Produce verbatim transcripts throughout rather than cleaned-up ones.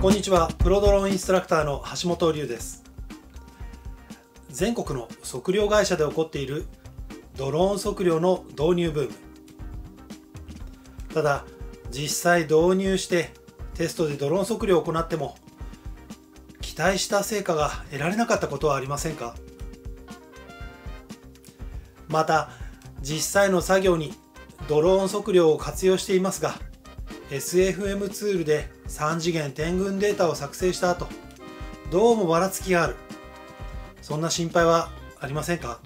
こんにちは、プロドローンインストラクターの橋本龍です。全国の測量会社で起こっているドローン測量の導入ブーム。ただ実際導入してテストでドローン測量を行っても期待した成果が得られなかったことはありませんか？また実際の作業にドローン測量を活用していますが、 エスエフエム ツールでさん次元点群データを作成した後、どうもばらつきがある、そんな心配はありませんか？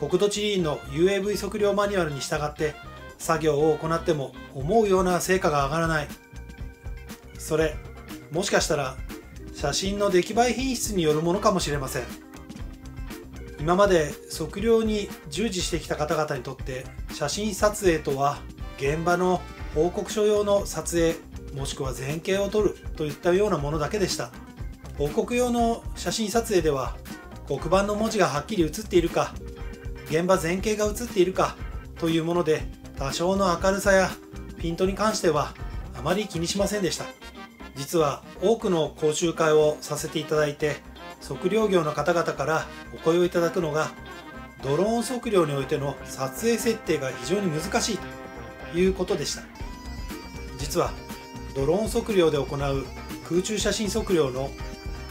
国土地理院の ユーエーブイ 測量マニュアルに従って作業を行っても思うような成果が上がらない。それもしかしたら写真の出来栄え品質によるものかもしれません。今まで測量に従事してきた方々にとって、写真撮影とは現場の報告書用の撮影、もしくは前景を撮るといったようなものだけでした。報告用の写真撮影では黒板の文字がはっきり写っているか、現場全景が写っているかというもので、多少の明るさやピントに関してはあまり気にしませんでした。実は多くの講習会をさせていただいて、測量業の方々からお声をいただくのが、ドローン測量においての撮影設定が非常に難しいということでした。実はドローン測量で行う空中写真測量の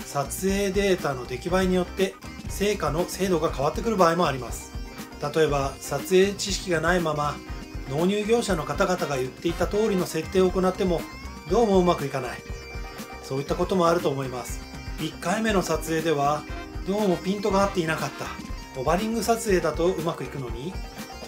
撮影データの出来栄えによって成果の精度が変わってくる場合もあります。例えば撮影知識がないまま納入業者の方々が言っていた通りの設定を行ってもどうもうまくいかない、そういったこともあると思います。いっかいめの撮影ではどうもピントが合っていなかった。ホバリング撮影だとうまくいくのに、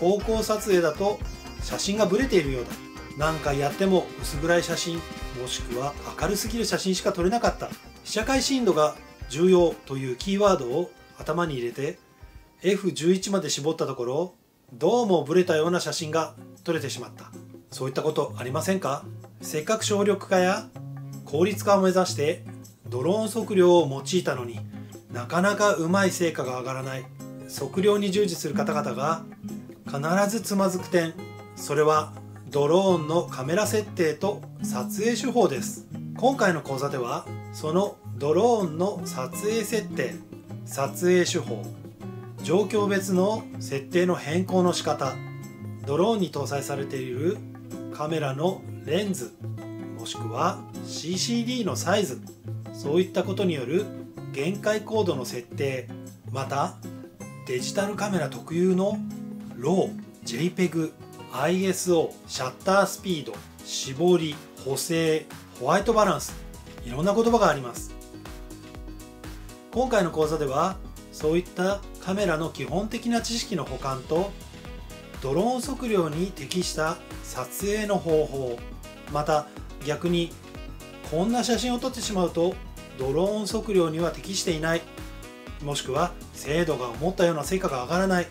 航行撮影だと写真がブレているようだ。何回やっても薄暗い写真、もしくは明るすぎる写真しか撮れなかった。被写界深度が重要というキーワードを頭に入れて エフじゅういち まで絞ったところ、どうもブレたような写真が撮れてしまった。そういったことありませんか？せっかく省力化や効率化を目指してドローン測量を用いたのに、なかなかうまい成果が上がらない。測量に従事する方々が必ずつまずく点、それはドローンのカメラ設定と撮影手法です。今回の講座ではそのドローンの撮影設定、撮影手法、状況別の設定の変更の仕方、ドローンに搭載されているカメラのレンズ、もしくは シーシーディー のサイズ、そういったことによる限界高度の設定、またデジタルカメラ特有の ロー、ジェイペグ、アイエスオー、シャッタースピード、絞り、補正、ホワイトバランス、いろんな言葉があります。今回の講座ではそういったカメラの基本的な知識の補完と、ドローン測量に適した撮影の方法、また逆にこんな写真を撮ってしまうとドローン測量には適していない、もしくは精度が思ったような成果が上がらない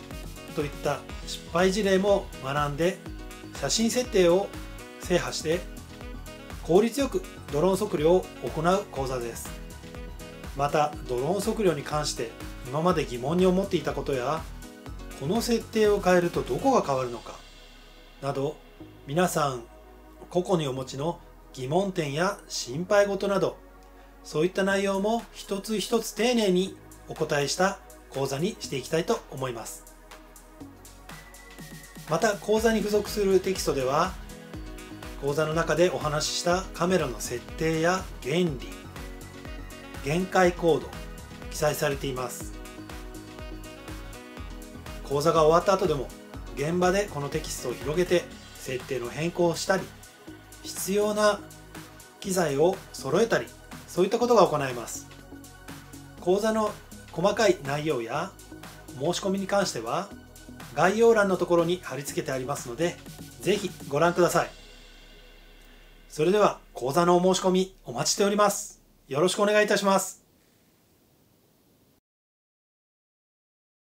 といった失敗事例も学んで、写真設定を制覇して効率よくドローン測量を行う講座です。またドローン測量に関して今まで疑問に思っていたことや、この設定を変えるとどこが変わるのかなど、皆さん個々にお持ちの疑問点や心配事など、そういった内容も一つ一つ丁寧にお答えした講座にしていきたいと思います。また講座に付属するテキストでは、講座の中でお話ししたカメラの設定や原理、限界高度記載されています。講座が終わった後でも現場でこのテキストを広げて設定の変更をしたり、必要な機材を揃えたり、そういったことが行えます。講座の細かい内容や申し込みに関しては概要欄のところに貼り付けてありますので、ぜひご覧ください。それでは講座のお申し込みお待ちしております。よろしくお願いいたします。